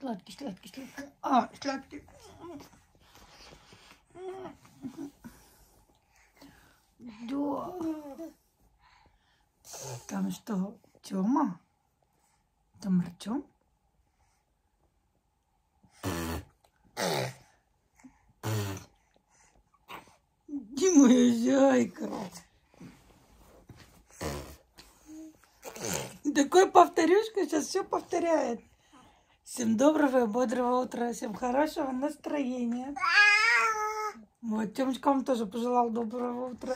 Сладкий, сладкий, сладкий. Сладкий. Да. Там что, Тёма? Там Артём? Где моя зайка? Такой повторюшка сейчас все повторяет. Всем доброго и бодрого утра, всем хорошего настроения. Вот, Тёмочка вам тоже пожелал доброго утра.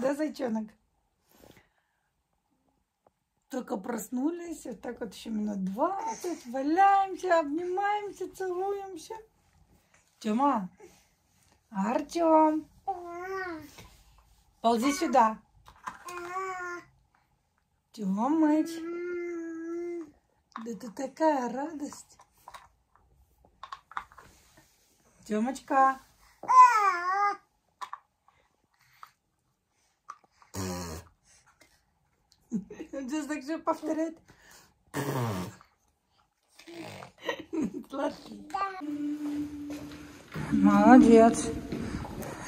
Да, зайчонок? Только проснулись, вот так вот еще минут 20, валяемся, обнимаемся, целуемся. Тёма, Артём, ползи сюда. Тёмыч, да ты такая радость. Тёмочка. Он сейчас так же повторяет. Молодец.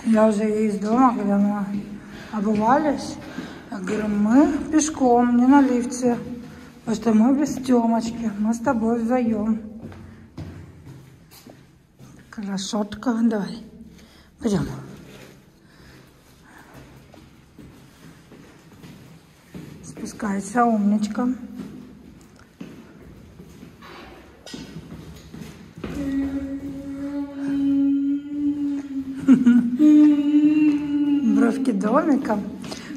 Я уже из дома, когда мы обувались. Я говорю, мы пешком, не на лифте. Потому что мы без Тёмочки. Мы с тобой вдвоем. Красотка, давай. Пойдем. Спускайся, умничка. Бровки домиком.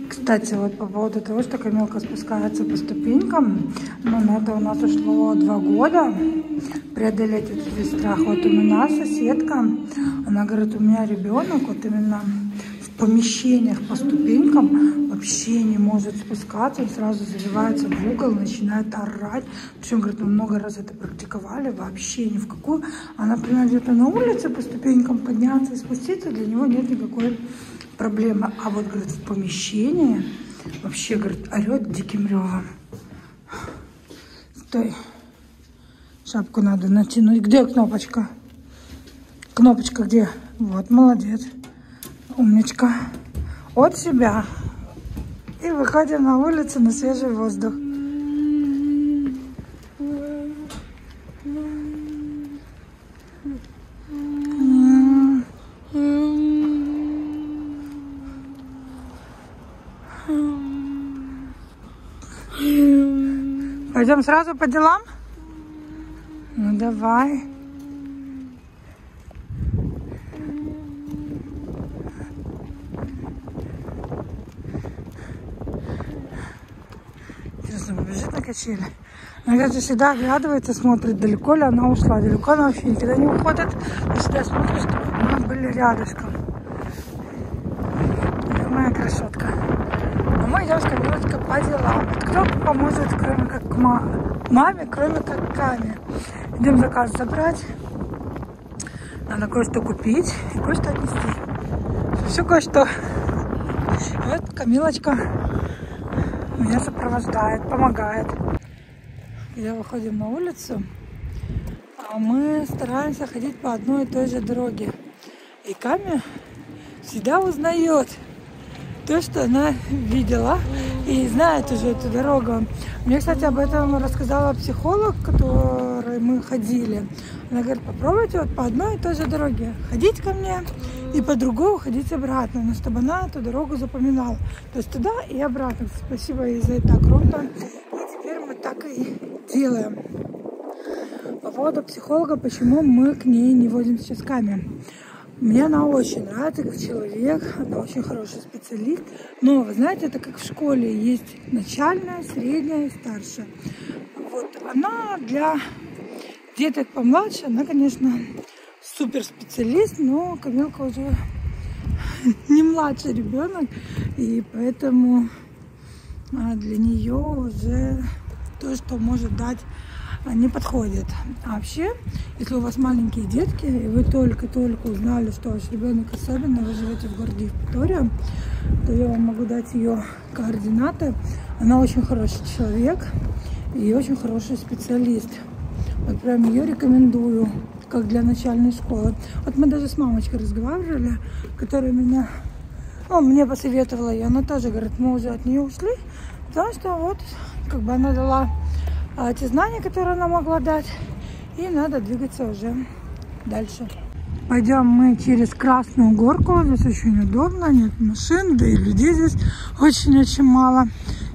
Кстати, вот по поводу того, что Камилка спускается по ступенькам, но на это у нас ушло 2 года преодолеть вот этот страх. Вот у меня соседка, она говорит, у меня ребенок вот именно в помещениях по ступенькам вообще не может спускаться, он сразу забивается в угол, начинает орать. Причем, говорит, мы много раз это практиковали, вообще ни в какую. А, например, где-то на улице по ступенькам подняться и спуститься, для него нет никакой проблема. А вот, говорит, в помещении вообще, говорит, орет диким ревом. Стой. Шапку надо натянуть. Где кнопочка? Кнопочка где? Вот, молодец. Умничка. От себя. И выходим на улицу на свежий воздух. Пойдем сразу по делам? Ну давай. Интересно, побежит на качели? Она всегда оглядывается, смотрит, далеко ли она ушла. Далеко она вообще никогда не уходит. Ты всегда смотришь, чтобы мы были рядышком. Это моя красотка. А мы идем с Камилочкой по делам. Кто поможет, кроме как маме, кроме как Ками. Идем заказ забрать. Надо кое-что купить и кое-что отнести. Все кое-что. Вот Камилочка меня сопровождает, помогает. Когда выходим на улицу, мы стараемся ходить по одной и той же дороге. И Ками всегда узнает то, что она видела и знает уже эту дорогу. Мне, кстати, об этом рассказала психолог, к которой мы ходили. Она говорит, попробуйте вот по одной и той же дороге ходить ко мне и по другому ходить обратно, но чтобы она эту дорогу запоминала. То есть туда и обратно. Спасибо ей за это огромное. И теперь мы так и делаем. По поводу психолога, почему мы к ней не водим сейчас камеры. Мне она очень нравится как человек, она очень хороший специалист. Но, вы знаете, это как в школе есть начальная, средняя и старшая. Вот она для деток помладше, она, конечно, супер специалист, но Камилка уже не младший ребенок, и поэтому для нее уже то, что может дать, не подходит. А вообще, если у вас маленькие детки, и вы только-только узнали, что ваш ребенок особенно, вы живете в городе Евпатория, то я вам могу дать ее координаты. Она очень хороший человек и очень хороший специалист. Вот прям ее рекомендую, как для начальной школы. Вот мы даже с мамочкой разговаривали, которая меня... Ну, мне посоветовала ее, она тоже говорит, мы уже от нее ушли, потому что вот, как бы она дала те знания, которые она могла дать, и надо двигаться уже дальше. Пойдем мы через Красную горку, здесь очень удобно, нет машин, да и людей здесь очень-очень мало.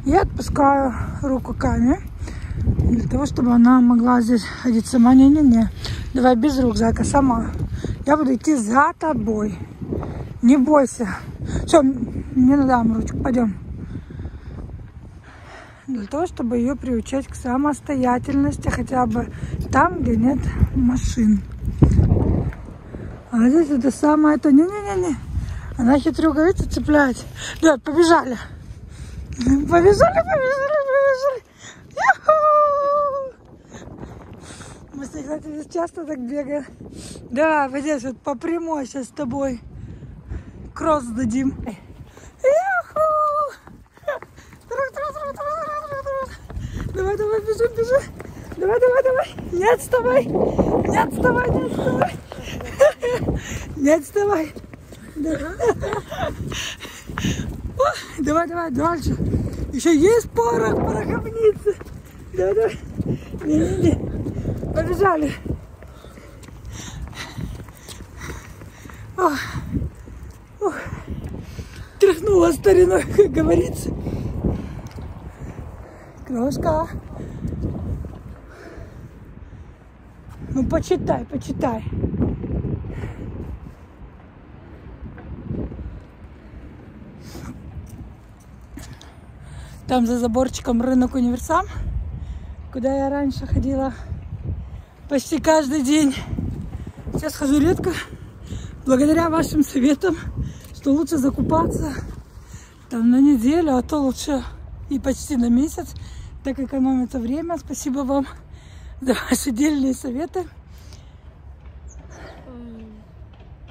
Я отпускаю руку Ками, для того, чтобы она могла здесь ходить сама. Не-не-не, давай без рюкзака, сама. Я буду идти за тобой. Не бойся. Все, мне надо ручку. Пойдем. Для того, чтобы ее приучать к самостоятельности, хотя бы там, где нет машин. А здесь это самое... Это... Не-не-не-не. Она хитрюга, видите, цепляет. Да, побежали. Побежали, побежали, побежали. Мы, кстати, здесь часто так бегаем. Да, вот здесь вот по прямой сейчас с тобой. Кросс дадим. Давай, давай, бежим, бежим. Давай, давай, давай. Не отставай. Не отставай, не отставай. Не отставай. Давай, давай, дальше. Еще есть порох, пороховницы. Давай, давай. Не, не, не. Побежали. Ох. Тряхнула стариной, как говорится. Крошка. Ну, почитай, почитай. Там за заборчиком рынок Универсам, куда я раньше ходила почти каждый день. Сейчас хожу редко. Благодаря вашим советам, что лучше закупаться там на неделю, а то лучше и почти на месяц, так экономится время. Спасибо вам за ваши дельные советы.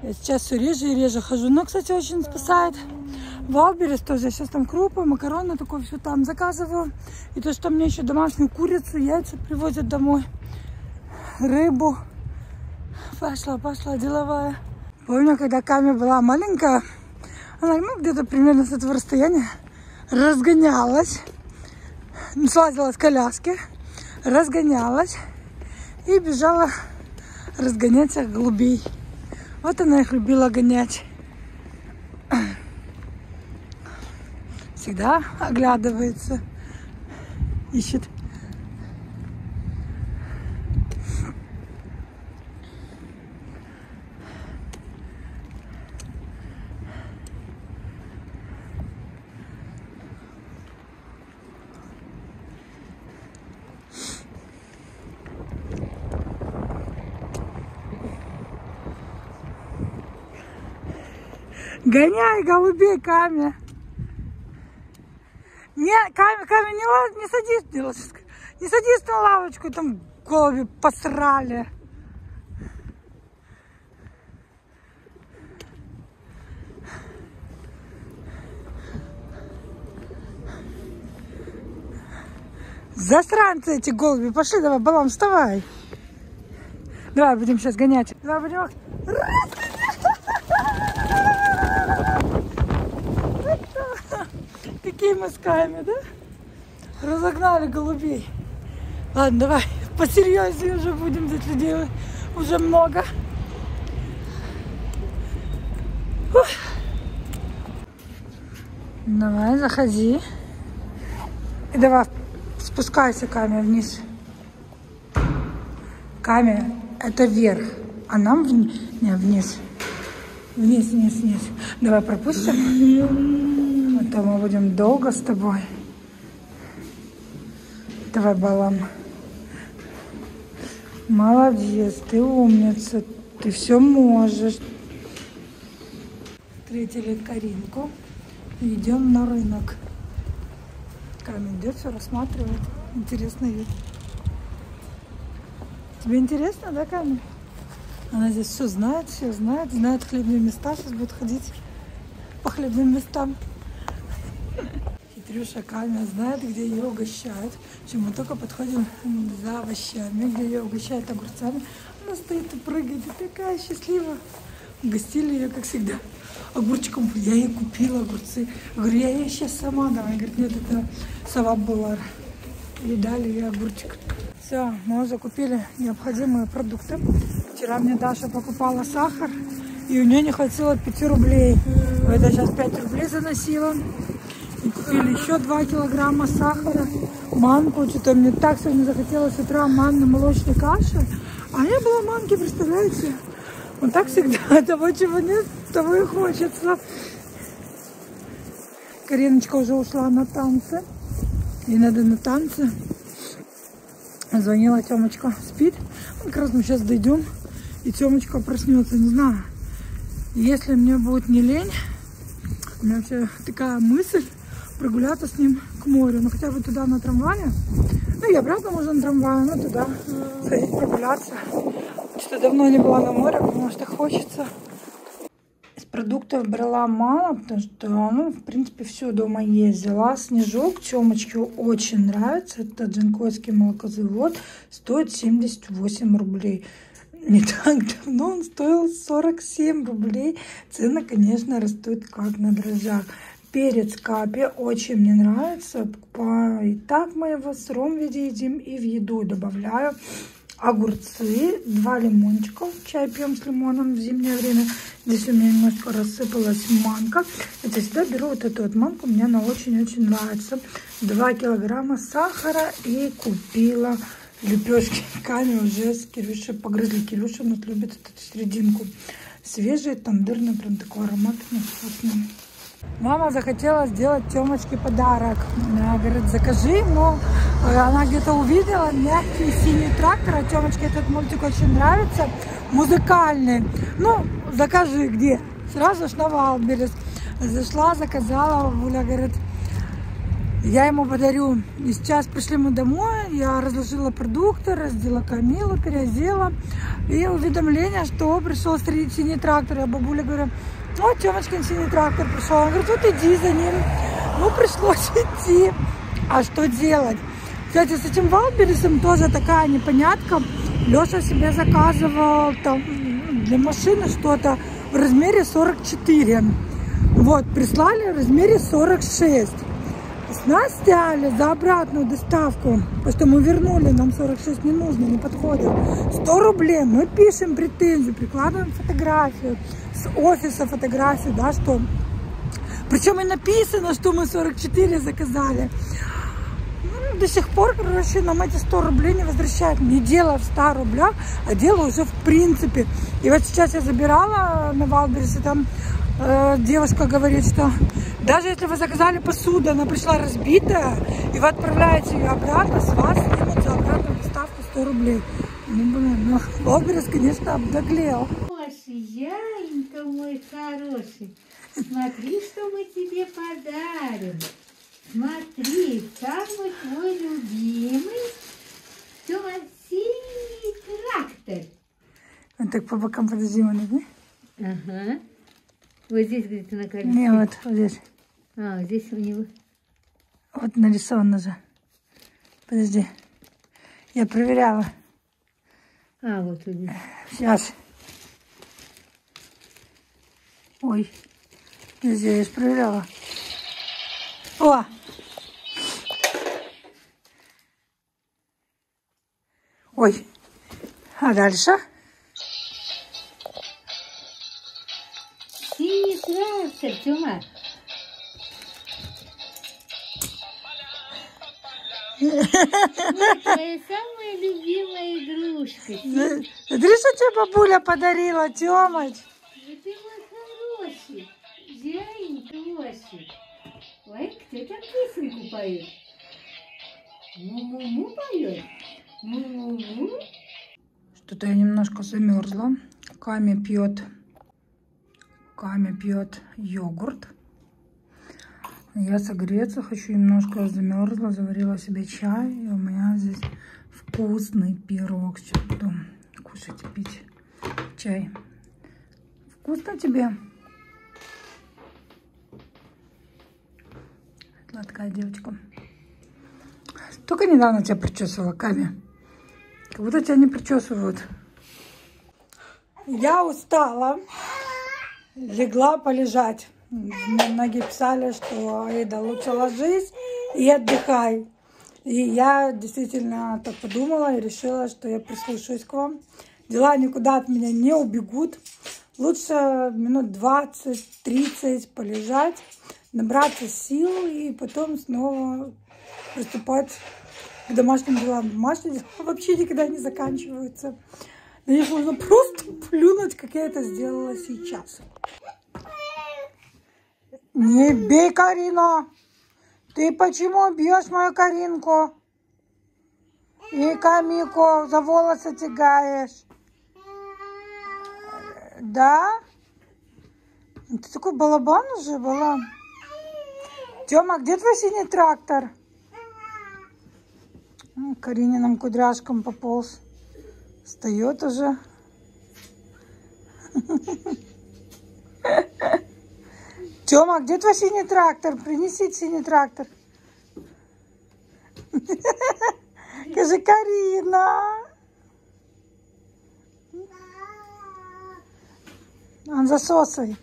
Я сейчас все реже и реже хожу. Но, кстати, очень спасает Wildberries тоже. Я сейчас там крупы, макароны, такое все там заказываю. И то, что мне еще домашнюю курицу, яйца привозят домой, рыбу. Пошла, пошла, деловая. Помню, когда Ками была маленькая, она, ну, где-то примерно с этого расстояния разгонялась, слазила с коляски, разгонялась и бежала разгонять всех голубей. Вот она их любила гонять. Всегда оглядывается, ищет. Гоняй голубей, Ками. Не, Ками, Ками, не садись, не садись на лавочку, там голуби посрали. Засранцы эти голуби, пошли, давай, балам, вставай. Давай будем сейчас гонять. Давай будем... Какие мы с Ками, да? Разогнали голубей. Ладно, давай, посерьезнее уже будем, здесь людей уже много. Ух. Давай, заходи. И давай, спускайся, Ками, вниз. Ками, это вверх, а нам вниз. Не, вниз. Вниз, вниз, вниз. Давай пропустим. То мы будем долго с тобой. Давай, балам. Молодец, ты умница, ты все можешь. Встретили Каринку. Идем на рынок. Камень идет, все рассматривает. Интересный вид. Тебе интересно, да, Камень? Она здесь все знает, знает хлебные места. Сейчас будет ходить по хлебным местам. Хрюша Камия знает, где ее угощают. В общем, мы только подходим за овощами, где ее угощают огурцами. Она стоит и прыгает, и такая счастливая. Угостили ее, как всегда, огурчиком. Я ей купила огурцы. Я говорю, я ей сейчас сама дам. Она говорит, нет, это сова была. И дали ей огурчик. Все, мы закупили необходимые продукты. Вчера мне Даша покупала сахар, и у нее не хватило 5 рублей. Это сейчас 5 рублей заносила. И купили еще 2 килограмма сахара, манку. Что-то мне так сегодня захотелось с утра манно-молочной каши. А не было манки, представляете? Вот так всегда. Того, чего нет, того и хочется. Кариночка уже ушла на танцы. Ей надо на танцы. Звонила Тёмочка. Спит. Как раз мы сейчас дойдем, и Тёмочка проснется. Не знаю. Если мне будет не лень, у меня вообще такая мысль прогуляться с ним к морю. Ну, хотя бы туда на трамвае. Ну, и обратно можно на трамвае, но туда сходить прогуляться. Что давно не была на море, потому что хочется. Из продуктов брала мало, потому что, ну, в принципе, все дома есть. Взяла снежок, Тёмочке очень нравится. Это Джинкойский молокозавод. Стоит 78 рублей. Не так давно он стоил 47 рублей. Цены, конечно, растут как на дрожжах. Перец капи очень мне нравится. Покупаю и так, мы его в сыром виде едим, и в еду добавляю. Огурцы, 2 лимончика, чай пьем с лимоном в зимнее время. Здесь у меня немножко рассыпалась манка. Это всегда беру вот эту вот манку, мне она очень-очень нравится. 2 килограмма сахара, и купила лепешки. Ками уже с Кирюшей погрызли. Кирюша у нас любит эту серединку. Свежие, тандырные, прям такой аромат вкусный. Мама захотела сделать Тёмочке подарок. Она говорит, закажи ему. Она где-то увидела мягкий синий трактор. А Тёмочке этот мультик очень нравится. Музыкальный. Ну, закажи где? Сразу же на Wildberries. Зашла, заказала. Вуля говорит, я ему подарю. И сейчас пришли мы домой. Я разложила продукты, раздела Камилу, переодела. И уведомление, что пришел синий трактор. Я бабуля говорю, вот Тёмочкин синий трактор пришел. Он говорит, вот иди за ним. Ну, пришлось идти. А что делать? Кстати, с этим Wildberries тоже такая непонятка. Лёша себе заказывал там для машины что-то в размере 44. Вот, прислали в размере 46. С нас сняли за обратную доставку, потому что мы вернули, нам 46 не нужно, не подходит. 100 рублей, мы пишем претензию, прикладываем фотографию, с офиса фотографию, да, что... Причем и написано, что мы 44 заказали. Ну, до сих пор, короче, нам эти 100 рублей не возвращают. Не дело в 100 рублях, а дело уже в принципе. И вот сейчас я забирала на Wildberries, там... Девушка говорит, что даже если вы заказали посуду, она пришла разбитая, и вы отправляете ее обратно, с вас снимут за обратную доставку 100 рублей. Ну, блин, ну, Wildberries, конечно, обнаглел. Яенька мой хороший, смотри, что мы тебе подарим. Смотри, самый твой любимый синий трактор. Вот так по бокам, подожди, мы нужны? Ага. Вот здесь, говорит, на колесике. Не, вот, вот здесь. А, здесь у него. Вот нарисовано же. Подожди. Я проверяла. А, вот здесь. Сейчас. Ой. Подожди, я же проверяла. О! Ой. А дальше? Тёма. Твоя самая любимая игрушка. Смотри, что тебе бабуля подарила, Тёмыч. Да ты мой хороший, дяденька Лёша. Ой, ты там песенку поёт. Му-му-му поёт. Му-му-му. Что-то я немножко замерзла. Ками пьет йогурт. Я согреться хочу немножко, я замерзла, заварила себе чай. И у меня здесь вкусный пирог. Сейчас буду кушать и пить чай. Вкусно тебе? Сладкая девочка. Только недавно тебя причесывала, Ками. Как будто тебя не причесывают. Я устала. Легла полежать. Мне многие писали, что Аида, лучше ложись и отдыхай. И я действительно так подумала и решила, что я прислушаюсь к вам. Дела никуда от меня не убегут. Лучше минут 20-30 полежать, набраться сил и потом снова приступать к домашним делам. Домашние дела вообще никогда не заканчиваются. На них можно просто плюнуть, как я это сделала сейчас. Не бей, Карина! Ты почему бьешь мою Каринку? И Камику за волосы тягаешь. Да? Ты такой балабан уже, балан. Тёма, где твой синий трактор? Карининым кудряшкам пополз. Встает уже. Тёма, где твой синий трактор? Принеси синий трактор. Скажи, Карина. Он засосай.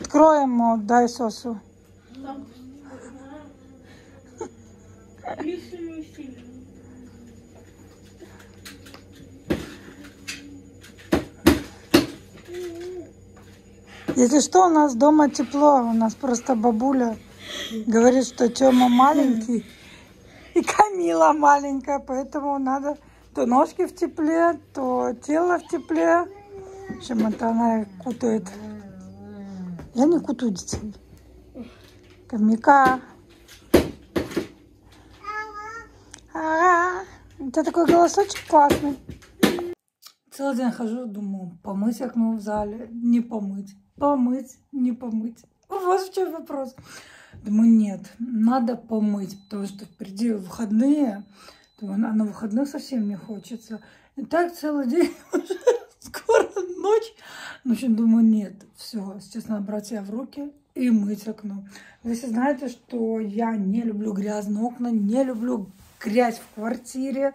Откроем ему, дай сосу. Если что, у нас дома тепло, у нас просто бабуля говорит, что Тёма маленький и Камила маленькая, поэтому надо то ножки в тепле, то тело в тепле. В общем, это она кутает. Я не кутаю детей. Камика. У тебя такой голосочек классный. Целый день хожу, думаю, помыть окно в зале, не помыть, помыть, не помыть. Вот в чем вопрос. Думаю, нет, надо помыть, потому что впереди выходные, думаю, а на выходных совсем не хочется. И так целый день, уже скоро ночь. В общем, думаю, нет, все, сейчас надо брать себя в руки и мыть окно. Вы все знаете, что я не люблю грязные окна, не люблю грязь в квартире.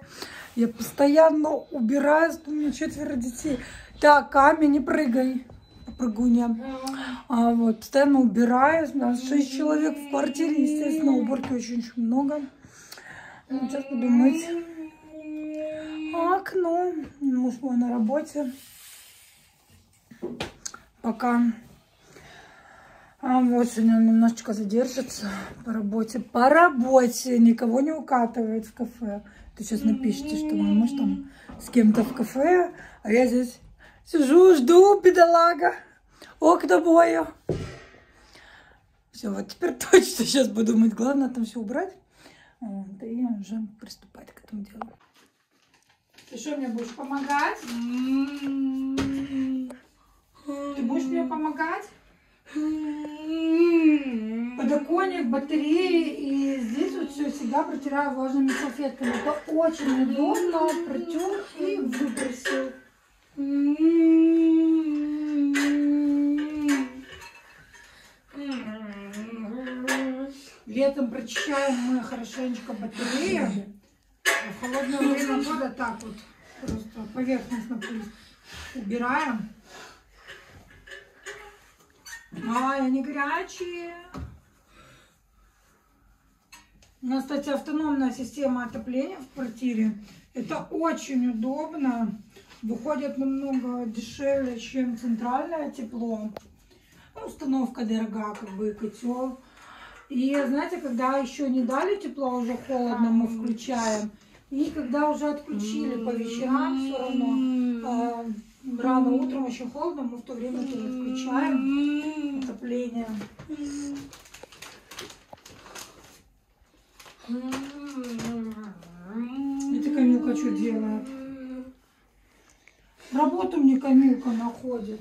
Я постоянно убираюсь, у меня 4 детей. Так, Ками, не прыгай, прыгунья. Вот, постоянно убираюсь, у нас 6 человек в квартире, естественно, уборки очень-очень много. Сейчас буду мыть окно. Муж мой на работе. Пока. А вот сегодня он немножечко задержится по работе. По работе! Никого не укатывает в кафе. Ты сейчас напишите, что мой муж там с кем-то в кафе, а я здесь сижу, жду, бедолага, окна мою. Все, вот теперь точно сейчас буду мыть. Главное там все убрать. Вот, и уже приступать к этому делу. Ты что, мне будешь помогать? Ты будешь мне помогать? Подоконник, батареи, и здесь вот все всегда протираю влажными салфетками. Это очень удобно, протер и выбросил. Летом прочищаем мы хорошенечко батарею, а в холодное время года так вот просто поверхностно убираем. Ай, они горячие. У нас, кстати, автономная система отопления в квартире. Это очень удобно. Выходит намного дешевле, чем центральное тепло. Установка дорога, как бы, и котел. И, знаете, когда еще не дали тепла, уже холодно, мы включаем. И когда уже отключили по вечерам, все равно... Рано утром еще холодно, мы в то время тоже включаем отопление. Это Камилка что делает? Работу мне Камилка находит.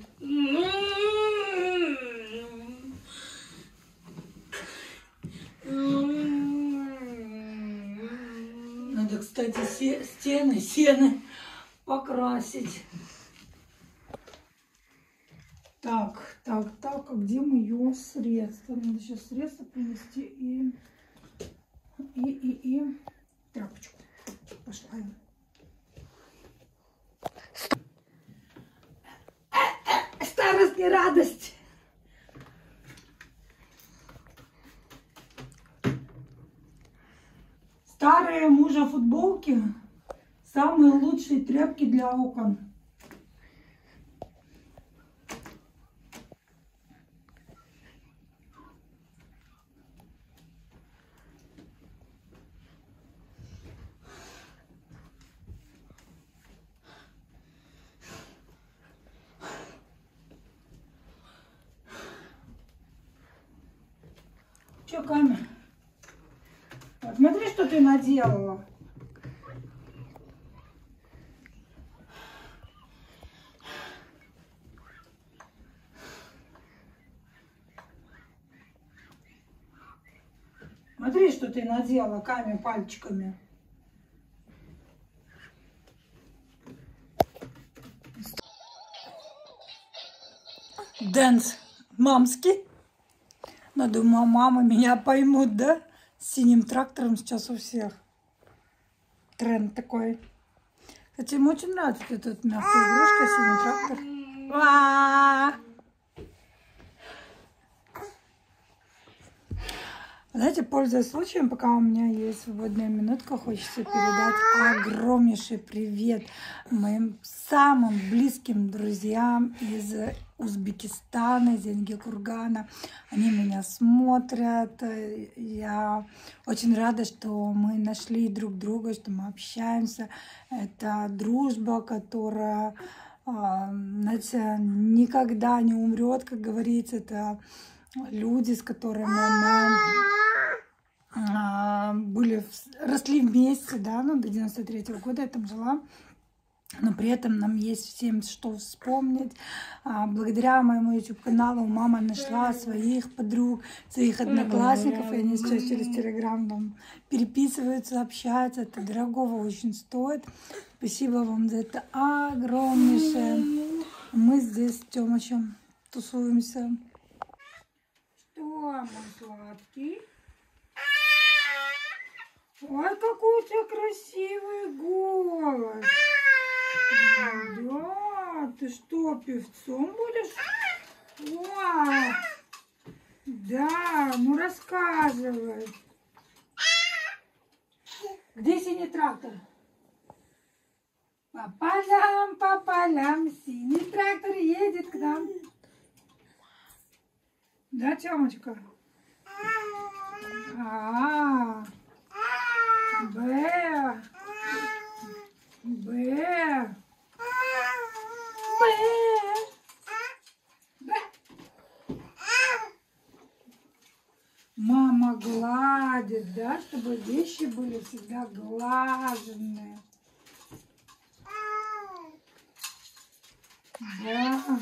Надо, кстати, стены, сены покрасить. Так, а где мое средство? Надо сейчас средство принести и тряпочку. Пошла. Старость не радость. Старые мужа футболки самые лучшие тряпки для окон. Че, Ками? Смотри, что ты наделала. Смотри, что ты надела, Ками, пальчиками. Дэнс мамский. Но думаю, мамы меня поймут, да? С синим трактором сейчас у всех. Тренд такой. Хотя им очень нравится эта мягкая игрушка, синий трактор. Знаете, пользуясь случаем, пока у меня есть свободная минутка, хочется передать огромнейший привет моим самым близким друзьям из Узбекистана, из Янгикургана. Они меня смотрят. Я очень рада, что мы нашли друг друга, что мы общаемся. Это дружба, которая, знаете, никогда не умрет, как говорится. Это люди, с которыми мы росли вместе, да, ну, до 93-го года я там жила, но при этом нам есть всем что вспомнить. Благодаря моему YouTube-каналу мама нашла своих подруг, своих одноклассников, и они сейчас через Telegram там переписываются, общаются, это дорогого очень стоит. Спасибо вам за это огромнейшее. Мы здесь с Тёмычем тусуемся. Что, мой сладкий? Ой, какой у тебя красивый голос. Да, ты что, певцом будешь? О, да, ну рассказывай. Где синий трактор? По полям, синий трактор едет к нам. Да, Тёмочка? Мама гладит, да, чтобы вещи были всегда глаженные. Да.